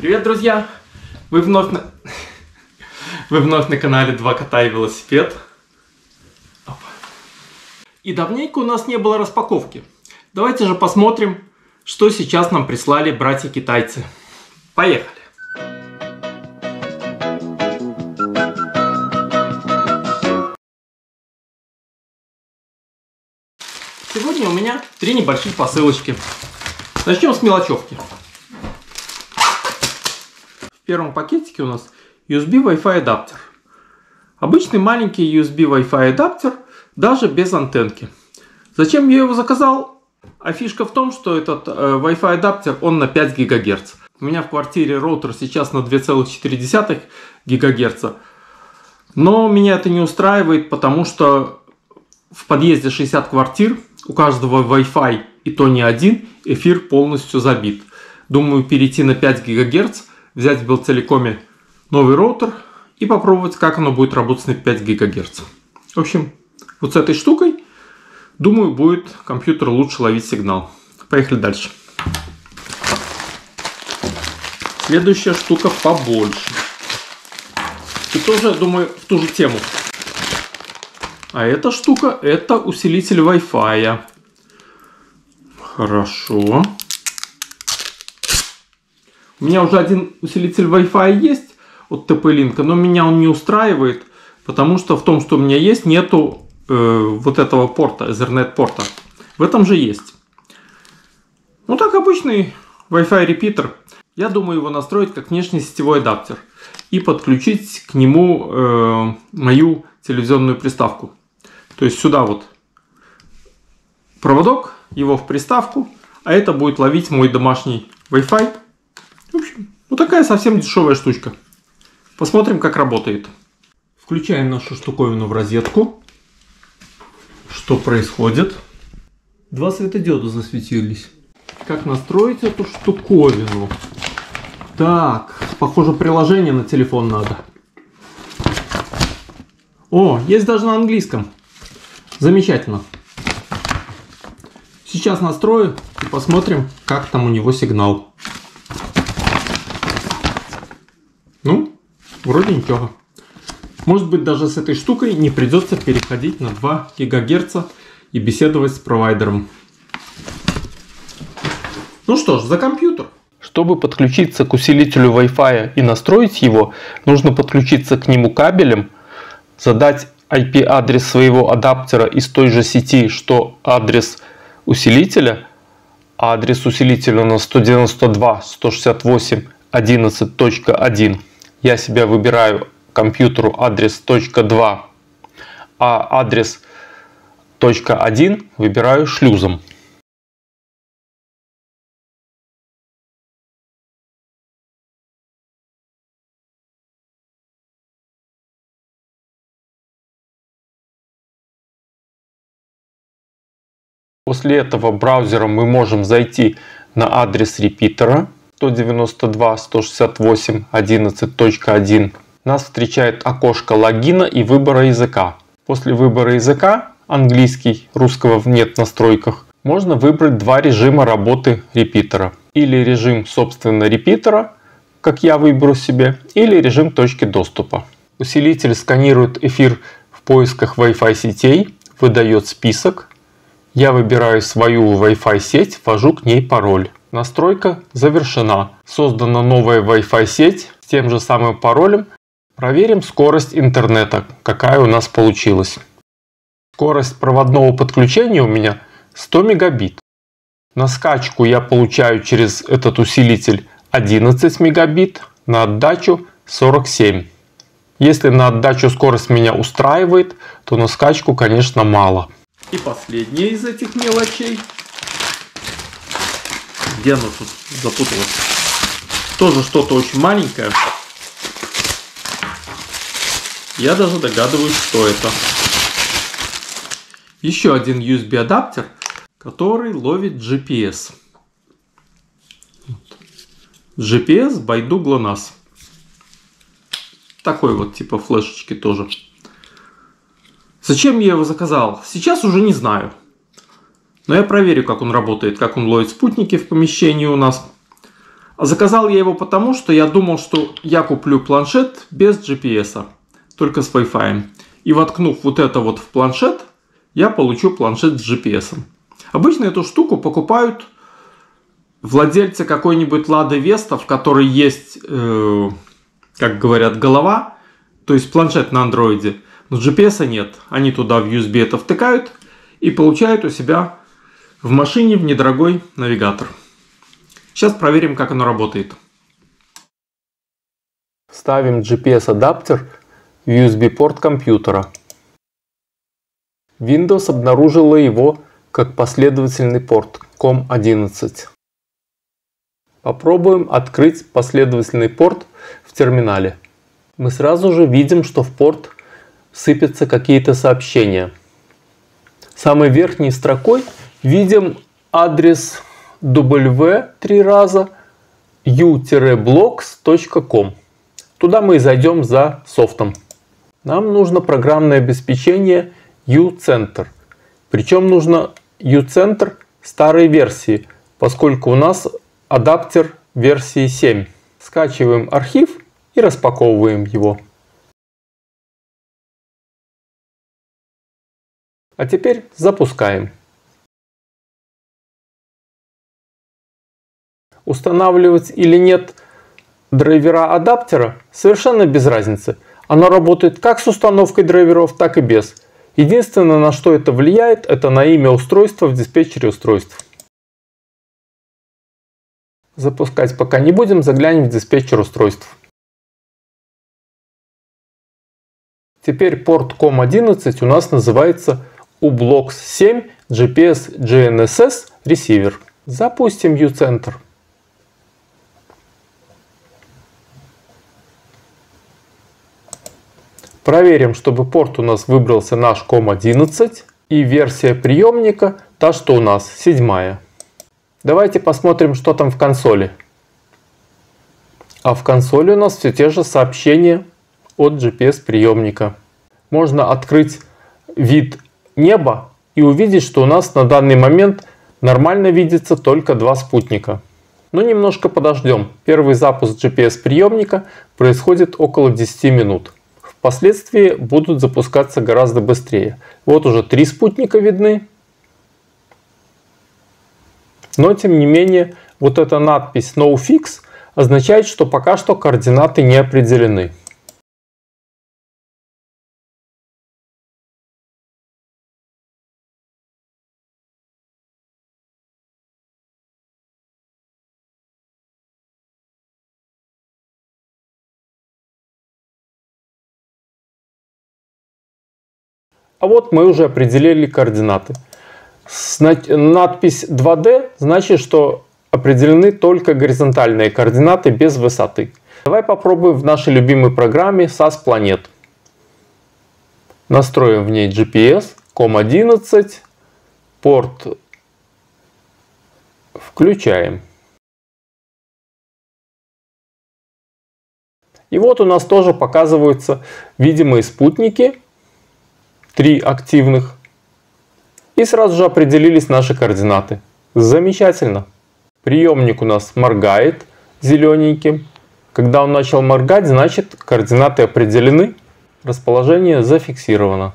Привет, друзья! Вы вновь на канале Два кота и велосипед. Оп. И давненько у нас не было распаковки. Давайте же посмотрим, что сейчас нам прислали братья-китайцы. Поехали! Сегодня у меня три небольших посылочки. Начнем с мелочевки. В первом пакетике у нас USB Wi-Fi адаптер. Обычный маленький USB Wi-Fi адаптер, даже без антенки. Зачем я его заказал? А фишка в том, что этот Wi-Fi адаптер, он на 5 ГГц. У меня в квартире роутер сейчас на 2,4 ГГц. Но меня это не устраивает, потому что в подъезде 60 квартир. У каждого Wi-Fi, и то не один, эфир полностью забит. Думаю, перейти на 5 ГГц, взять в Белтелекоме новый роутер и попробовать, как оно будет работать на 5 ГГц. В общем, вот с этой штукой, думаю, будет компьютер лучше ловить сигнал. Поехали дальше. Следующая штука побольше. И тоже, думаю, в ту же тему. А эта штука, это усилитель Wi-Fi. Хорошо. У меня уже один усилитель Wi-Fi есть от TP-Link, но меня он не устраивает, потому что в том, что у меня есть, нету вот этого порта, Ethernet порта. В этом же есть. Ну так, обычный Wi-Fi репитер. Я думаю его настроить как внешний сетевой адаптер и подключить к нему мою телевизионную приставку. То есть сюда вот проводок, его в приставку, а это будет ловить мой домашний Wi-Fi. В общем, вот такая совсем дешевая штучка. Посмотрим, как работает. Включаем нашу штуковину в розетку. Что происходит? Два светодиода засветились. Как настроить эту штуковину? Так, похоже, приложение на телефон надо. О, есть даже на английском. Замечательно. Сейчас настрою и посмотрим, как там у него сигнал. Ну, вроде ничего. Может быть, даже с этой штукой не придется переходить на 2 ГГц и беседовать с провайдером. Ну что ж, за компьютер. Чтобы подключиться к усилителю Wi-Fi и настроить его, нужно подключиться к нему кабелем, задать IP-адрес своего адаптера из той же сети, что адрес усилителя. А адрес усилителя у нас 192.168.11.1. Я себе выбираю компьютеру адрес .2, а адрес .1 выбираю шлюзом. После этого браузером мы можем зайти на адрес репитера 192.168.11.1. Нас встречает окошко логина и выбора языка. После выбора языка, английский, русского нет в настройках, можно выбрать два режима работы репитера. Или режим, собственно, репитера, как я выберу себе, или режим точки доступа. Усилитель сканирует эфир в поисках Wi-Fi сетей, выдает список. Я выбираю свою Wi-Fi сеть, ввожу к ней пароль. Настройка завершена. Создана новая Wi-Fi сеть с тем же самым паролем. Проверим скорость интернета, какая у нас получилась. Скорость проводного подключения у меня 100 мегабит. На скачку я получаю через этот усилитель 11 мегабит, на отдачу 47. Если на отдачу скорость меня устраивает, то на скачку, конечно, мало. И последняя из этих мелочей. Где она тут запуталась? Тоже что-то очень маленькое. Я даже догадываюсь, что это. Еще один USB адаптер, который ловит GPS. GPS by Douglass. Такой вот типа флешечки тоже. Зачем я его заказал? Сейчас уже не знаю. Но я проверю, как он работает, как он ловит спутники в помещении у нас. Заказал я его потому, что я думал, что я куплю планшет без GPS, только с Wi-Fi. И воткнув вот это вот в планшет, я получу планшет с GPS. Обычно эту штуку покупают владельцы какой-нибудь Лады Веста, в которой есть, как говорят, голова, то есть планшет на андроиде, но GPS-а нет. Они туда в USB это втыкают и получают у себя в машине в недорогой навигатор. Сейчас проверим, как оно работает. Ставим GPS-адаптер в USB-порт компьютера. Windows обнаружила его как последовательный порт COM11. Попробуем открыть последовательный порт в терминале. Мы сразу же видим, что в порт сыпятся какие-то сообщения. Самой верхней строкой видим адрес w 3 раза u-blox.com. Туда мы и зайдем за софтом. Нам нужно программное обеспечение u-center. Причем нужно u-center старой версии, поскольку у нас адаптер версии 7. Скачиваем архив и распаковываем его. А теперь запускаем. Устанавливать или нет драйвера адаптера совершенно без разницы. Оно работает как с установкой драйверов, так и без. Единственное, на что это влияет, это на имя устройства в диспетчере устройств. Запускать пока не будем, заглянем в диспетчер устройств. Теперь порт COM11 у нас называется u-blox 7 GPS GNSS Receiver. Запустим u-center. Проверим, чтобы порт у нас выбрался наш COM11 и версия приемника та, что у нас, 7-я. Давайте посмотрим, что там в консоли. А в консоли у нас все те же сообщения от GPS приемника. Можно открыть вид неба и увидеть, что у нас на данный момент нормально видится только 2 спутника. Но немножко подождем. Первый запуск GPS приемника происходит около 10 минут. Впоследствии будут запускаться гораздо быстрее. Вот уже 3 спутника видны. Но тем не менее, вот эта надпись «No Fix» означает, что пока что координаты не определены. А вот мы уже определили координаты. Надпись 2D значит, что определены только горизонтальные координаты без высоты. Давай попробуем в нашей любимой программе SAS Planet. Настроим в ней GPS, COM11, порт включаем. И вот у нас тоже показываются видимые спутники. 3 активных. И сразу же определились наши координаты. Замечательно. Приемник у нас моргает зелененьким. Когда он начал моргать, значит, координаты определены. Расположение зафиксировано.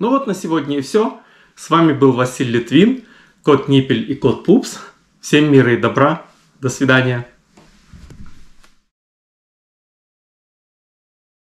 Ну вот на сегодня и все. С вами был Василий, Твин кот, Ниппель и кот Пупс. Всем мира и добра. До свидания.